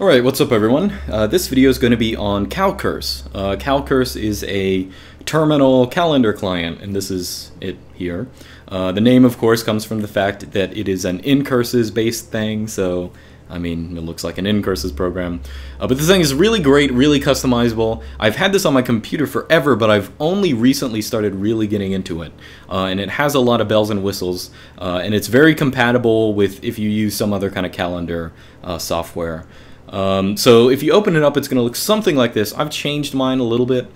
Alright, what's up everyone? This video is going to be on Calcurse. Calcurse is a terminal calendar client, and this is it here. The name, of course, comes from the fact that it is an ncurses-based thing, so I mean, it looks like an ncurses program. But this thing is really great, really customizable. I've had this on my computer forever, but I've only recently started really getting into it. And it has a lot of bells and whistles, and it's very compatible with if you use some other kind of calendar software. So if you open it up, it's going to look something like this. I've changed mine a little bit.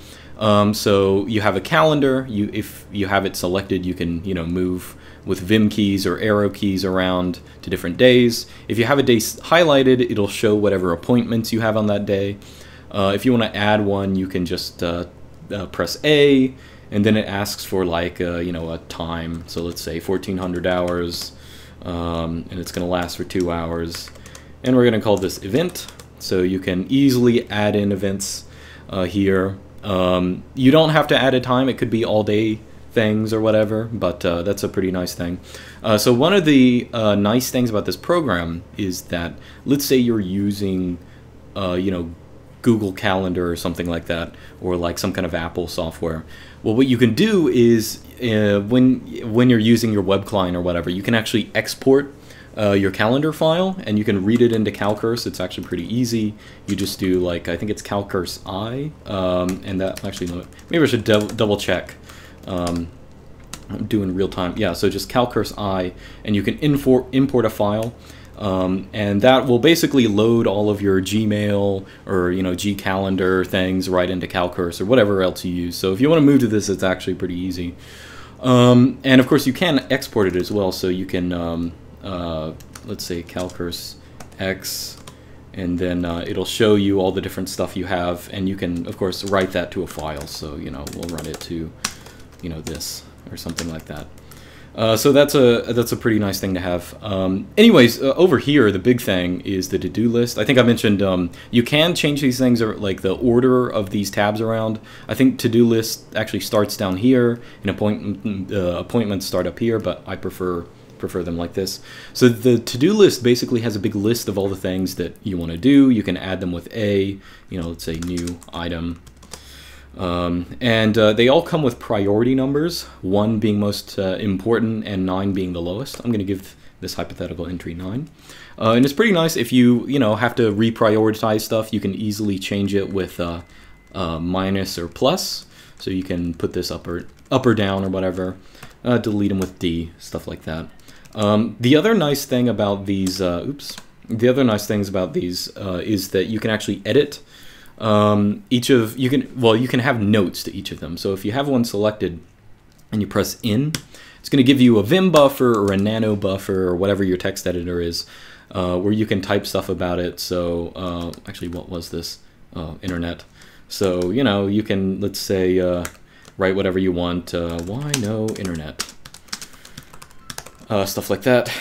So you have a calendar. If you have it selected, you can move with Vim keys or arrow keys around to different days. If you have a day highlighted, it'll show whatever appointments you have on that day. If you want to add one, you can just press A, and then it asks for like a time. So let's say 1400 hours, and it's going to last for 2 hours. And we're going to call this event, so you can easily add in events here. You don't have to add a time, it could be all day things or whatever, but that's a pretty nice thing. So one of the nice things about this program is that, let's say you're using Google Calendar or something like that, or like some kind of Apple software. Well, what you can do is when you're using your web client or whatever, you can actually export your calendar file, and you can read it into Calcurse. It's actually pretty easy. You just do, like, I think it's Calcurse I, and that actually, maybe I should double check. I'm doing real time. Yeah, so just Calcurse I, and you can import a file, and that will basically load all of your Gmail or Gcalendar things right into Calcurse or whatever else you use. So if you want to move to this, it's actually pretty easy. And of course, you can export it as well, so you can. Let's say Calcurse X, and then it'll show you all the different stuff you have, and you can of course write that to a file. So we'll run it to this or something like that. So that's a pretty nice thing to have. Anyways, over here the big thing is the to-do list. I think I mentioned you can change these things, or like the order of these tabs around. I think to-do list actually starts down here, and appointments start up here, but I prefer them like this. So the to-do list basically has a big list of all the things that you want to do. You can add them with a, let's say new item. They all come with priority numbers, 1 being most important and 9 being the lowest. I'm going to give this hypothetical entry 9. And it's pretty nice if you, have to reprioritize stuff. You can easily change it with minus or plus. So you can put this up or down or whatever. Delete them with D, stuff like that. The other nice thing about these, is that you can actually edit you can have notes to each of them. So if you have one selected and you press in, it's going to give you a Vim buffer or a nano buffer or whatever your text editor is, where you can type stuff about it. So actually, what was this? Internet. So you can, let's say, write whatever you want. Why no internet? Stuff like that.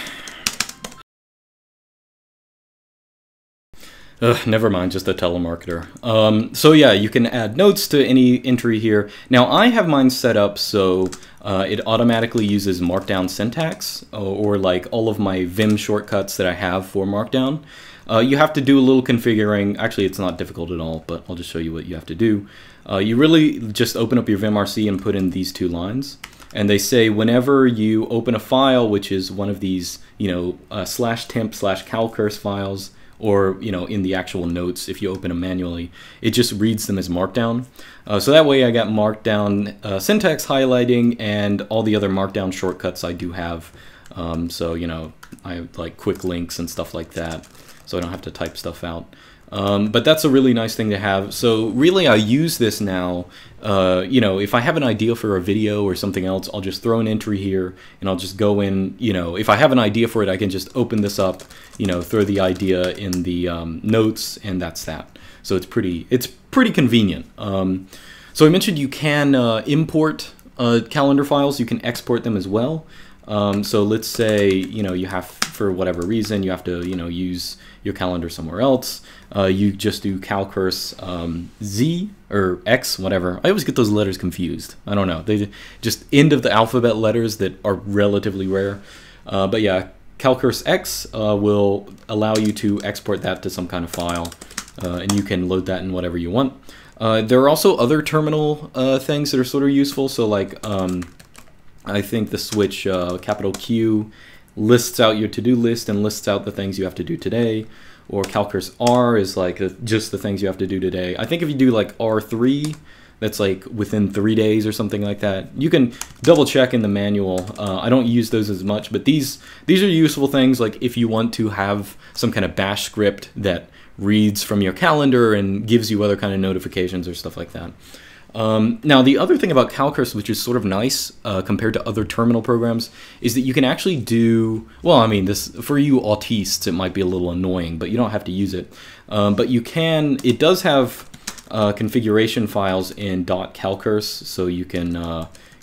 Never mind, just a telemarketer. So yeah, you can add notes to any entry here. Now I have mine set up so it automatically uses Markdown syntax, or like all of my Vim shortcuts that I have for Markdown. You have to do a little configuring. Actually, it's not difficult at all, but I'll just show you what you have to do. You really just open up your VimRC and put in these 2 lines. And they say whenever you open a file, which is one of these, /temp/calcurse files, or in the actual notes, if you open them manually, it just reads them as Markdown. So that way I got Markdown syntax highlighting and all the other Markdown shortcuts I do have. So I have like quick links and stuff like that, so I don't have to type stuff out. But that's a really nice thing to have. So really I use this now, if I have an idea for a video or something else, I'll just throw an entry here and I'll just go in, if I have an idea for it, I can just open this up, throw the idea in the notes, and that's that. So it's pretty convenient. So I mentioned you can import calendar files, you can export them as well. So let's say, you have, for whatever reason, you have to, use your calendar somewhere else. You just do Calcurse Z or X, whatever. I always get those letters confused. I don't know. They just end of the alphabet letters that are relatively rare. But yeah, Calcurse X will allow you to export that to some kind of file, and you can load that in whatever you want. There are also other terminal things that are sort of useful. So like, I think the switch capital Q lists out your to-do list and lists out the things you have to do today. Or Calcurse R is like just the things you have to do today. I think if you do like R3, that's like within 3 days or something like that. You can double check in the manual. I don't use those as much, but these are useful things, like if you want to have some kind of bash script that reads from your calendar and gives you other kind of notifications or stuff like that. Now, the other thing about Calcurse, which is sort of nice compared to other terminal programs, is that you can actually do, well, I mean, this for you autists, it might be a little annoying, but you don't have to use it. But you can, it does have configuration files in .calcurse, so you can,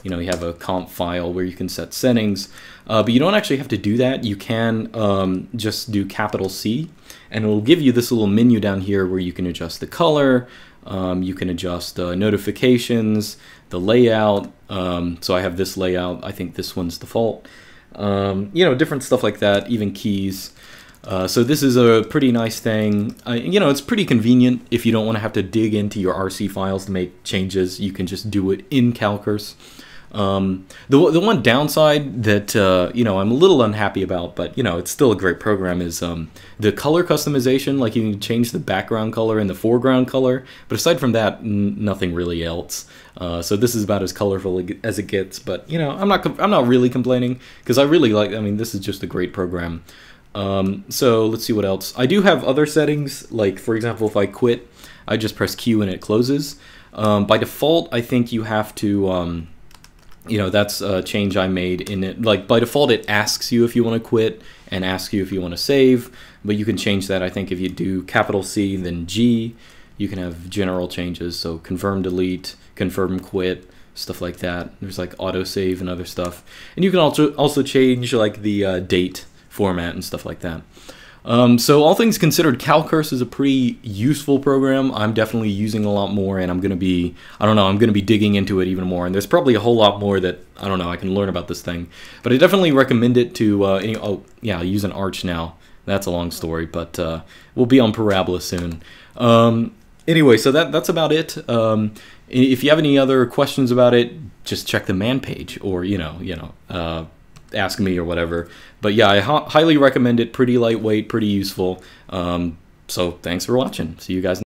you know, you have a conf file where you can set settings, but you don't actually have to do that. You can just do capital C, and it'll give you this little menu down here where you can adjust the color, you can adjust notifications, the layout. So I have this layout, I think this one's default, you know, different stuff like that, even keys. So this is a pretty nice thing. You know, it's pretty convenient if you don't want to have to dig into your RC files to make changes. You can just do it in Calcurse. The one downside that, you know, I'm a little unhappy about, but, you know, it's still a great program, is the color customization. Like, you can change the background color and the foreground color, but aside from that, nothing really else. So this is about as colorful as it gets, but, you know, I'm not really complaining, because I really like, I mean, this is just a great program. So let's see what else. I do have other settings, like, for example, if I quit, I just press Q and it closes. By default, I think you have to, you know, that's a change I made in it. Like, by default, it asks you if you want to quit and asks you if you want to save, but you can change that. I think if you do capital C, then G, you can have general changes. So confirm delete, confirm quit, stuff like that. There's like autosave and other stuff. And you can also change like the date format and stuff like that. So all things considered, Calcurse is a pretty useful program. I'm definitely using a lot more, and I'm going to be, I don't know, I'm going to be digging into it even more. And there's probably a whole lot more that, I don't know, I can learn about this thing. But I definitely recommend it to, oh, yeah, I use an Arch now. That's a long story, but we'll be on Parabola soon. Anyway, so that's about it. If you have any other questions about it, just check the man page, or, ask me or whatever. But yeah, I highly recommend it. Pretty lightweight, pretty useful. So thanks for watching. See you guys next time.